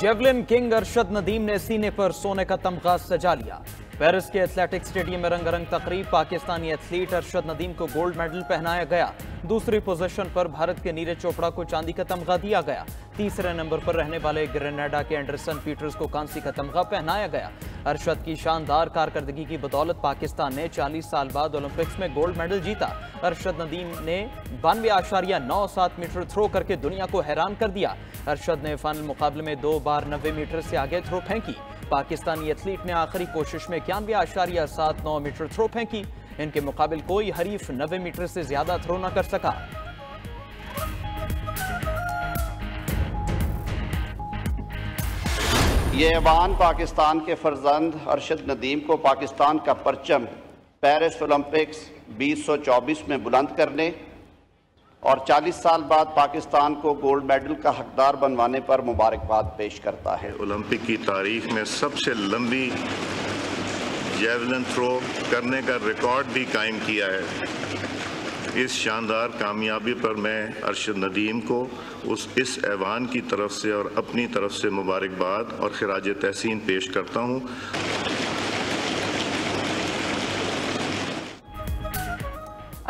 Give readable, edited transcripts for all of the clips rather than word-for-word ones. Javelin king Arshad Nadeem ने सीने पर सोने का तमगा सजा लिया। पेरिस के एथलेटिक स्टेडियम में रंगारंग तकरीब, पाकिस्तानी एथलीट अरशद नदीम को गोल्ड मेडल पहनाया गया। दूसरी पोजीशन पर भारत के नीरज चोपड़ा को चांदी का तमगा दिया गया। तीसरे नंबर पर रहने वाले ग्रेनाडा के एंडरसन पीटर्स को कांसी का तमगा पहनाया गया। अरशद की शानदार कारकर्दगी की बदौलत पाकिस्तान ने 40 साल बाद ओलंपिक्स में गोल्ड मेडल जीता। अरशद नदीम ने 92.97 मीटर थ्रो करके दुनिया को हैरान कर दिया। अरशद ने फाइनल मुकाबले में 2 बार 90 मीटर से आगे थ्रो फेंकी। पाकिस्तानी एथलीट ने आखिरी कोशिश में 91.79 मीटर थ्रो फेंकी। इनके मुकाबले कोई हरीफ 90 मीटर से ज्यादा थ्रो न कर सका। ये ऐवान पाकिस्तान के फर्जंद अरशद नदीम को पाकिस्तान का परचम पेरिस ओलंपिक्स 2024 में बुलंद करने और 40 साल बाद पाकिस्तान को गोल्ड मेडल का हकदार बनवाने पर मुबारकबाद पेश करता है। ओलंपिक की तारीख में सबसे लंबी जेवलिन थ्रो करने का रिकॉर्ड भी कायम किया है। इस शानदार कामयाबी पर मैं अरशद नदीम को इस ऐवान की तरफ से और अपनी तरफ से मुबारकबाद और खिराज तहसीन पेश करता हूँ।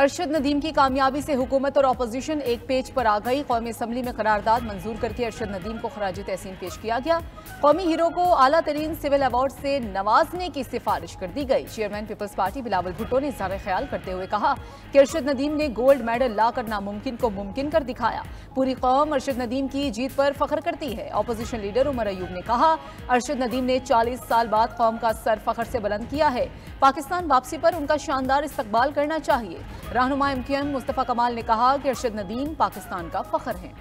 अरशद नदीम की कामयाबी से हुकूमत और अपोजिशन एक पेज पर आ गई। कौमी असम्बली में करारदाद मंजूर करके अरशद नदीम को खिराज तहसीन पेश किया गया। कौमी हीरो को आला तरीन सिविल अवार्ड से नवाजने की सिफारिश कर दी गई। Chairman peoples party Bilawal Bhutto ने इजहार ख्याल करते हुए कहा कि अरशद नदीम ने गोल्ड मेडल लाकर नामुमकिन को मुमकिन कर दिखाया। पूरी कौम अरशद नदीम की जीत पर फख्र करती है। अपोजिशन लीडर उमर अयूब ने कहा अरशद नदीम ने 40 साल बाद कौम का सर फख्र से बुलंद किया है। पाकिस्तान वापसी पर उनका शानदार इस्तकबाल करना चाहिए। रहनुमा एमकेएम मुस्तफा कमाल ने कहा कि अरशद नदीम पाकिस्तान का फख्र है।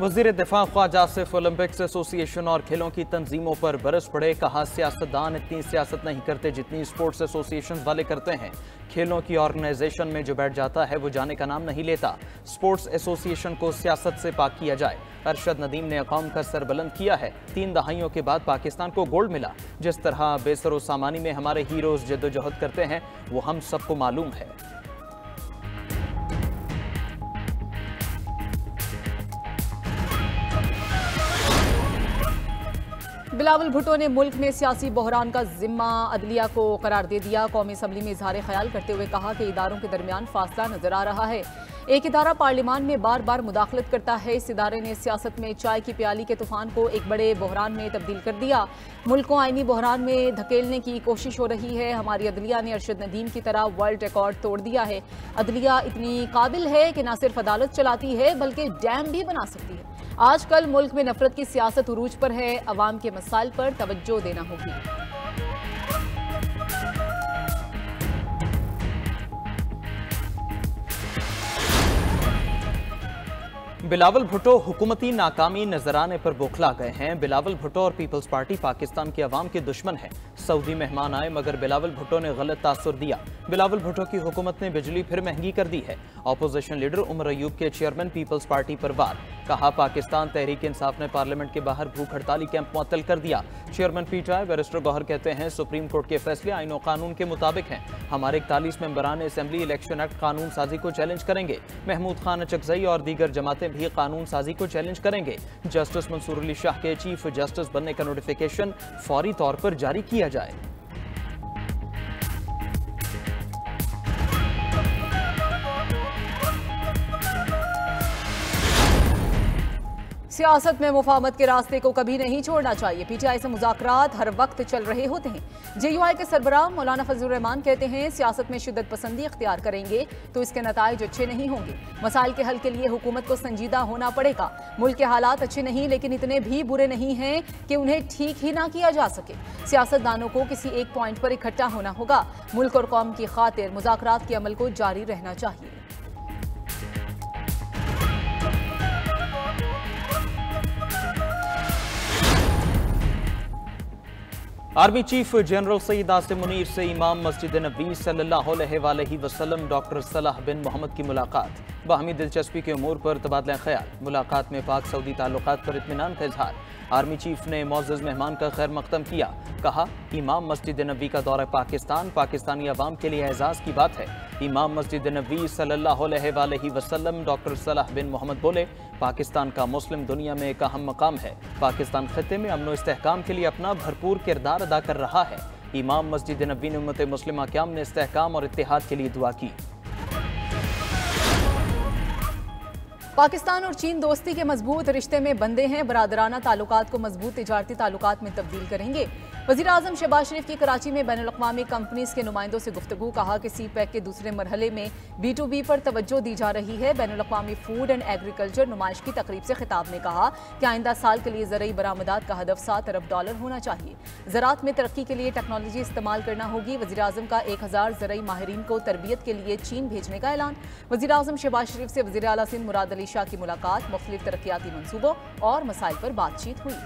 वज़ीर दिफा ख्वाजा आसिफ ओलंपिक्स एसोसिएशन और खेलों की तंजीमों पर बरस पड़े। कहा सियासतदान इतनी सियासत नहीं करते जितनी स्पोर्ट्स एसोसिएशन वाले करते हैं। खेलों की ऑर्गेनाइजेशन में जो बैठ जाता है वो जाने का नाम नहीं लेता। स्पोर्ट्स एसोसिएशन को सियासत से पाक किया जाए। अरशद नदीम ने कौम का सर बुलंद किया है। 3 दहाइयों के बाद पाकिस्तान को गोल्ड मिला। जिस तरह बेसरो सामानी में हमारे हीरोज़ जद्दोजहद करते हैं वो हम सबको मालूम है। बिलावल भुट्टो ने मुल्क में सियासी बहरान का जिम्मा अदलिया को करार दे दिया। कौमी असम्बली में इजहार ख्याल करते हुए कहा कि इदारों के दरमियान फासला नजर आ रहा है। एक इदारा पार्लियामान में बार बार मुदाखलत करता है। इस इदारे ने सियासत में चाय की प्याली के तूफान को एक बड़े बहरान में तब्दील कर दिया। मुल्क को आइनी बहरान में धकेलने की कोशिश हो रही है। हमारी अदलिया ने अरशद नदीम की तरह वर्ल्ड रिकॉर्ड तोड़ दिया है। अदलिया इतनी काबिल है कि न सिर्फ अदालत चलाती है बल्कि डैम भी बना सकती है। आजकल मुल्क में नफरत की सियासत उरूज पर है। अवाम के मसाइल पर तवज्जो देना होगी। बिलावल भुट्टो हुकूमती नाकामी नजराने पर बौखला गए हैं। बिलावल भुट्टो और पीपल्स पार्टी पाकिस्तान के अवाम के दुश्मन हैं। सऊदी मेहमान आए मगर बिलावल भुट्टो ने गलत तासुर दिया। बिलावल भुट्टो की हुकूमत ने बिजली फिर महंगी कर दी है। अपोजिशन लीडर उमर अयूब के चेयरमैन पीपल्स पार्टी पर वार। कहा पाकिस्तान तहरीक इंसाफ ने पार्लियामेंट के बाहर भूख हड़ताली कैंप मुअत्तल कर दिया। चेयरमैन पीटीआई बैरिस्टर गौहर कहते हैं सुप्रीम कोर्ट के फैसले आईन और कानून के मुताबिक हैं। हमारे 41 मेंबरान असम्बली इलेक्शन एक्ट कानून साजी को चैलेंज करेंगे। महमूद खान चकजई और दीगर जमातें भी कानून साजी को चैलेंज करेंगे। जस्टिस मंसूर अली शाह के चीफ जस्टिस बनने का नोटिफिकेशन फौरी तौर पर जारी किया जाए। सियासत में मुफाहमत के रास्ते को कभी नहीं छोड़ना चाहिए। पीटीआई से मुज़ाकरात हर वक्त चल रहे होते हैं। जेयूआई के सरबराह मौलाना फजलुर रहमान कहते हैं सियासत में शिद्दत पसंदी इख्तियार करेंगे तो इसके नताइज अच्छे नहीं होंगे। मसाइल के हल के लिए हुकूमत को संजीदा होना पड़ेगा। मुल्क के हालात अच्छे नहीं लेकिन इतने भी बुरे नहीं हैं कि उन्हें ठीक ही ना किया जा सके। सियासतदानों को किसी एक पॉइंट पर इकट्ठा होना होगा। मुल्क और कौम की खातिर मुज़ाकरात के अमल को जारी रहना चाहिए। Army chief general Syed Asim Munir से इमाम मस्जिद नबी सल्लल्लाहु अलैहि वसल्लम डॉक्टर सलाह बिन मोहम्मद की मुलाकात। बाहमी दिलचस्पी के अमूर पर तबादला ख्याल। मुलाकात में पाक सऊदी ताल्लुकात पर इत्मीनान का इजहार। आर्मी चीफ ने मौजूद मेहमान का खैर मकदम किया। कहा, इमाम मस्जिद नबी का दौरा पाकिस्तान पाकिस्तानी अवाम के लिए एजाज़ की बात है। इमाम मस्जिद नबी सल्लल्लाहु अलैहि वसल्लम डॉक्टर सलाह बिन मोहम्मद बोले, पाकिस्तान का मुस्लिम दुनिया में एक अहम मकाम है। पाकिस्तान खत्ते में अमन इस्तेहकाम के लिए अपना भरपूर किरदार अदा कर रहा है। इमाम मस्जिद नबी ने उम्मत मुस्लिम क्याम ने इस्तेहकाम और इत्तेहाद के लिए दुआ की। पाकिस्तान और चीन दोस्ती के मजबूत रिश्ते में बंधे हैं। बरादराना ताल्लुकात को मजबूत तिजारती ताल्लुकात में तब्दील करेंगे। वज़ीर आज़म शहबाज शरीफ की कराची में बैनुल-अक़वामी कंपनीज़ के नुमाइंदों से गुफ्तगू। कहा कि सी पैक के दूसरे मरहले में B2B पर तवज्जो दी जा रही है। बैनुल-अक़वामी फूड एंड एग्रीकल्चर नुमाइश की तकरीब से खिताब में कहा कि आइंदा साल के लिए ज़रई बरामदात का हदफ $7 अरब होना चाहिए। ज़राअत में तरक्की के लिए टेक्नोलॉजी इस्तेमाल करना होगी। वज़ीर आज़म का 1000 ज़रई माहिरीन को तरबियत के लिए चीन भेजने का ऐलान। वज़ीर आज़म शहबाज शरीफ से वज़ीर आला सिंध मुराद अली शाह की मुलाकात। मुख्तलिफ तरक्याती मनसूबों और मसाइल पर बातचीत हुई।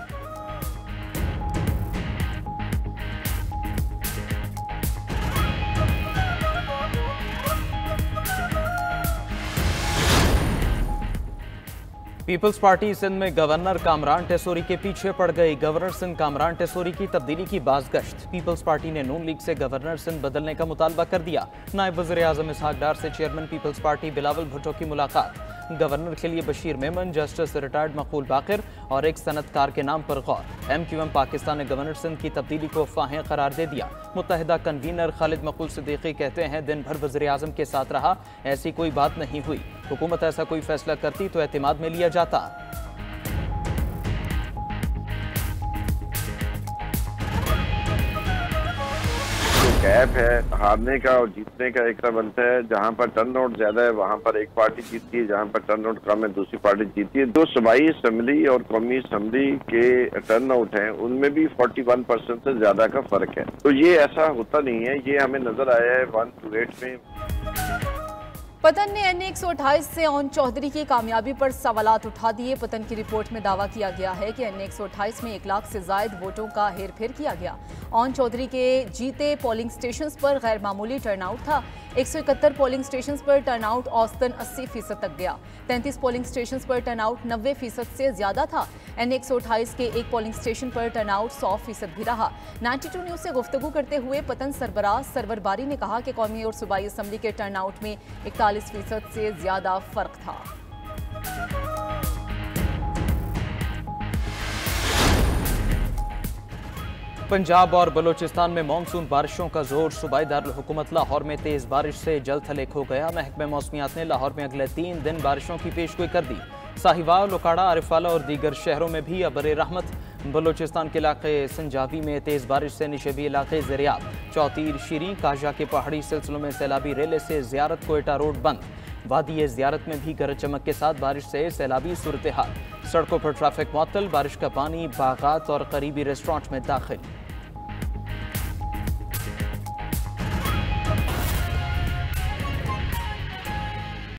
पीपल्स पार्टी सिंध में गवर्नर कामरान टेसोरी के पीछे पड़ गई। गवर्नर सिंध कामरान टेसोरी की तब्दीली की बाज़गश्त। पीपल्स पार्टी ने नून लीग से गवर्नर सिंध बदलने का मुतालबा कर दिया। नायब वज़ीर आज़म इसहाक डार से chairman peoples party Bilawal Bhutto की मुलाकात। गवर्नर के लिए बशीर मेमन, जस्टिस रिटायर्ड मकबूल बाकर और एक सनतकार के नाम पर गौर। MQM पाकिस्तान ने गवर्नर सिंध की तब्दीली को फाहें करार दे दिया। मुत्तहिदा कन्वीनर खालिद मकबूल सिद्दीकी कहते हैं, दिन भर वज़ीर आज़म के साथ रहा, ऐसी कोई बात नहीं हुई। हुकूमत ऐसा कोई फैसला करती तो एतमाद में लिया जाता। गैप है हारने का और जीतने का एक सबंत है। जहाँ पर टर्न आउट ज्यादा है वहाँ पर एक पार्टी जीतती है, जहाँ पर टर्न आउट कम है दूसरी पार्टी जीतती है। जो सूबाई असम्बली और कौमी असम्बली के टर्न आउट है उनमें भी 41% से ज्यादा का फर्क है। तो ये ऐसा होता नहीं है, ये हमें नजर आया है 128 में। पतन ने NA-128 से ओन चौधरी की कामयाबी पर सवालात उठा दिए। पतन की रिपोर्ट में दावा किया गया है कि NA-128 में 1 लाख से जायद वोटों का हेरफेर किया गया। ओन चौधरी के जीते पोलिंग स्टेशंस पर गैर मामूली टर्नआउट था। 171 पोलिंग स्टेशंस पर टर्नआउट औसतन 80% तक गया। 33 पोलिंग स्टेशंस पर टर्नआउट 90% से ज्यादा था। NA-128 के एक पोलिंग स्टेशन पर टर्नआउट 100% भी रहा। 92 न्यूज़ से गुफ्तगू करते हुए पतन सरबराह सरवर बारी ने कहा कि कौमी और सूबाई असम्बली के टर्नआउट में 40% से ज्यादा फर्क था। पंजाब और बलूचिस्तान में मानसून बारिशों का जोर। सूबाई दारुलहुकूमत लाहौर में तेज बारिश से जल थलैक हो गया। महकमे मौसमियात ने लाहौर में अगले 3 दिन बारिशों की पेशगोई कर दी। साहिवाल, लोकाड़ा, आरिफाला और दीगर शहरों में भी अबरे रहमत। बलूचिस्तान के इलाके संजावी में तेज बारिश से निशेबी इलाके ज़रियाब, चौतीर, शीरी, काजा के पहाड़ी सिलसिलों में सैलाबी रेले से ज़ियारत कोयटा रोड बंद। वादी ज़ियारत में भी गरज चमक के साथ बारिश से सैलाबी सूरत हाल। सड़कों पर ट्रैफिक मुअत्तल। बारिश का पानी बागात और करीबी रेस्टोरेंट में दाखिल।